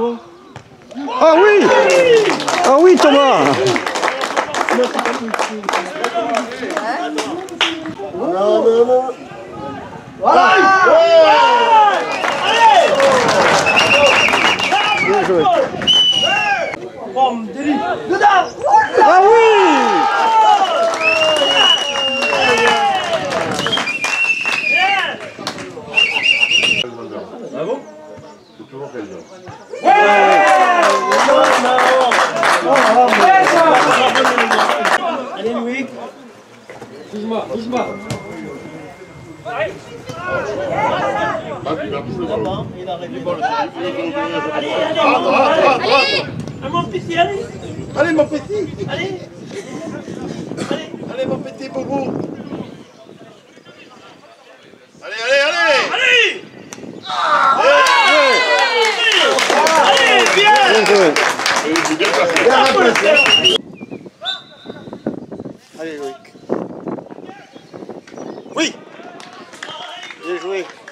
Bravo. Ah oui! Ah oui, Thomas! Voilà! Bien joué! Ah oui! Allez Louis, bouge-moi. Allez mon petit, allez mon petit boubou. Allez Loïc. Oui. Bien joué.